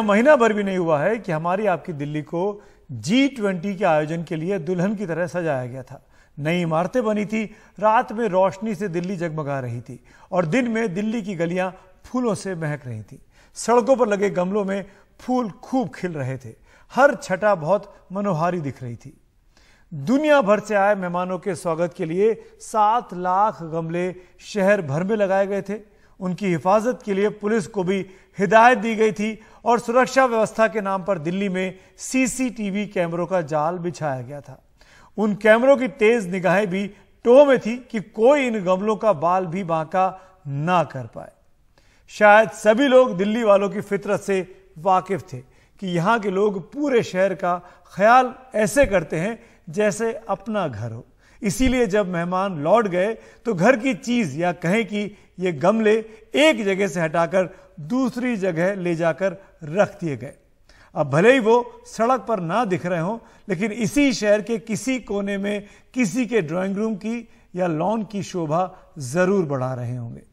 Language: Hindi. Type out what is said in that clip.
महीना भर भी नहीं हुआ है कि हमारी आपकी दिल्ली को G20 के आयोजन के लिए दुल्हन की तरह सजाया गया था। नई इमारतें बनी थी, रात में रोशनी से दिल्ली जगमगा रही थी और दिन में दिल्ली की गलियां फूलों से महक रही थी। सड़कों पर लगे गमलों में फूल खूब खिल रहे थे, हर छटा बहुत मनोहारी दिख रही थी। दुनिया भर से आए मेहमानों के स्वागत के लिए 7 लाख गमले शहर भर में लगाए गए थे। उनकी हिफाजत के लिए पुलिस को भी हिदायत दी गई थी और सुरक्षा व्यवस्था के नाम पर दिल्ली में सीसीटीवी कैमरों का जाल बिछाया गया था। उन कैमरों की तेज निगाहें भी टोह में थी कि कोई इन गमलों का बाल भी बांका ना कर पाए। शायद सभी लोग दिल्ली वालों की फितरत से वाकिफ थे कि यहाँ के लोग पूरे शहर का ख्याल ऐसे करते हैं जैसे अपना घर हो। इसीलिए जब मेहमान लौट गए तो घर की चीज़ या कहें कि ये गमले एक जगह से हटाकर दूसरी जगह ले जाकर रख दिए गए। अब भले ही वो सड़क पर ना दिख रहे हों, लेकिन इसी शहर के किसी कोने में किसी के ड्राइंग रूम की या लॉन की शोभा ज़रूर बढ़ा रहे होंगे।